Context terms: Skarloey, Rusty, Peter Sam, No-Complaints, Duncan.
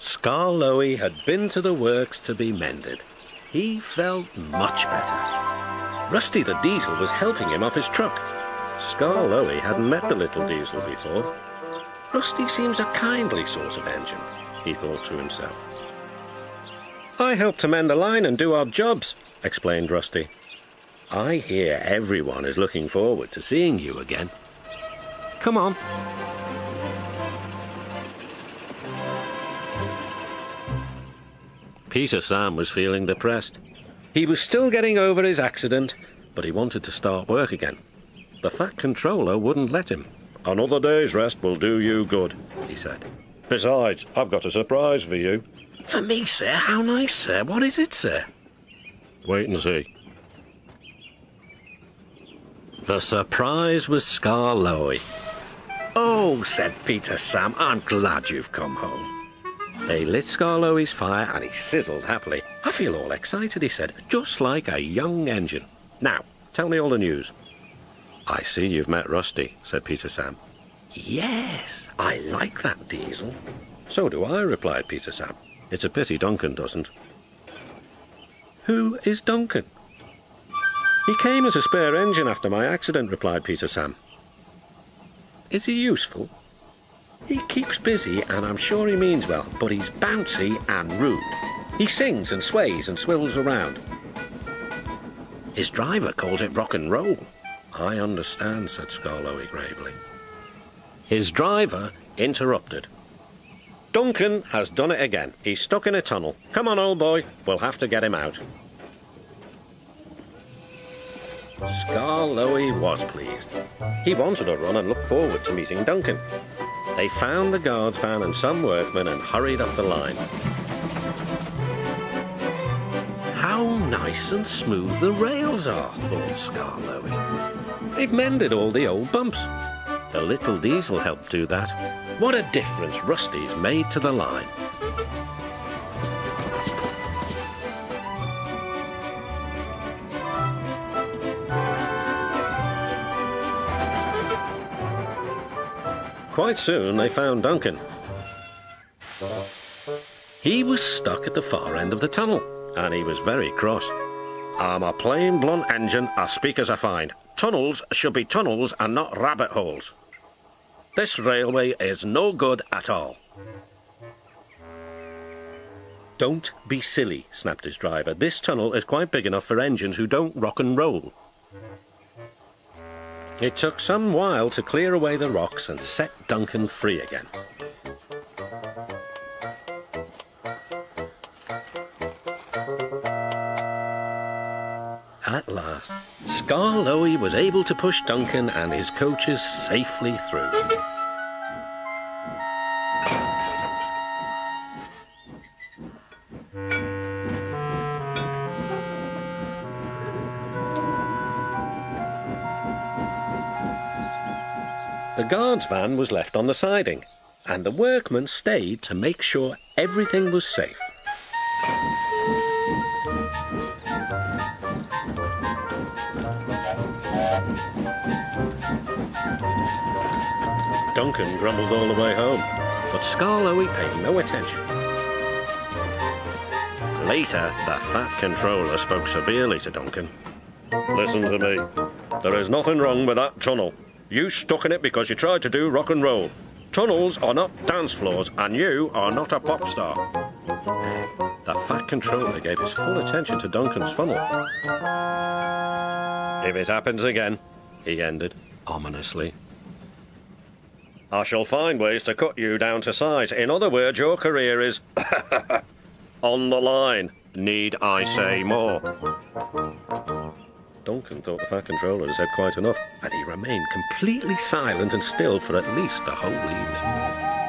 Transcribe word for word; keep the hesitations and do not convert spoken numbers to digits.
Skarloey had been to the works to be mended. He felt much better. Rusty the Diesel was helping him off his truck. Skarloey hadn't met the little Diesel before. Rusty seems a kindly sort of engine, he thought to himself. I help to mend the line and do odd jobs, explained Rusty. I hear everyone is looking forward to seeing you again. Come on. Peter Sam was feeling depressed. He was still getting over his accident, but he wanted to start work again. The Fat Controller wouldn't let him. Another day's rest will do you good, he said. Besides, I've got a surprise for you. For me, sir? How nice, sir. What is it, sir? Wait and see. The surprise was Skarloey. Oh, said Peter Sam, I'm glad you've come home. They lit Skarloey's fire and he sizzled happily. I feel all excited, he said, just like a young engine. Now, tell me all the news. I see you've met Rusty, said Peter Sam. Yes, I like that Diesel. So do I, replied Peter Sam. It's a pity Duncan doesn't. Who is Duncan? He came as a spare engine after my accident, replied Peter Sam. Is he useful? He keeps busy and I'm sure he means well, but he's bouncy and rude. He sings and sways and swivels around. His driver calls it rock and roll. I understand, said Skarloey gravely. His driver interrupted. Duncan has done it again. He's stuck in a tunnel. Come on, old boy. We'll have to get him out. Skarloey was pleased. He wanted a run and looked forward to meeting Duncan. They found the guard's van and some workmen and hurried up the line. How nice and smooth the rails are, thought Skarloey. They've mended all the old bumps. The little Diesel helped do that. What a difference Rusty's made to the line. Quite soon they found Duncan. He was stuck at the far end of the tunnel, and he was very cross. I'm a plain blunt engine, I speak as I find. Tunnels should be tunnels and not rabbit holes. This railway is no good at all. Don't be silly, snapped his driver. This tunnel is quite big enough for engines who don't rock and roll. It took some while to clear away the rocks and set Duncan free again. At last, Skarloey was able to push Duncan and his coaches safely through. The guard's van was left on the siding, and the workmen stayed to make sure everything was safe. Duncan grumbled all the way home, but Skarloey paid no attention. Later, the Fat Controller spoke severely to Duncan. Listen to me. There is nothing wrong with that tunnel. You stuck in it because you tried to do rock and roll. Tunnels are not dance floors, and you are not a pop star. The Fat Controller gave his full attention to Duncan's funnel. If it happens again, he ended ominously, I shall find ways to cut you down to size. In other words, your career is on the line. Need I say more? Duncan thought the Fat Controller had said quite enough, and he remained completely silent and still for at least the whole evening.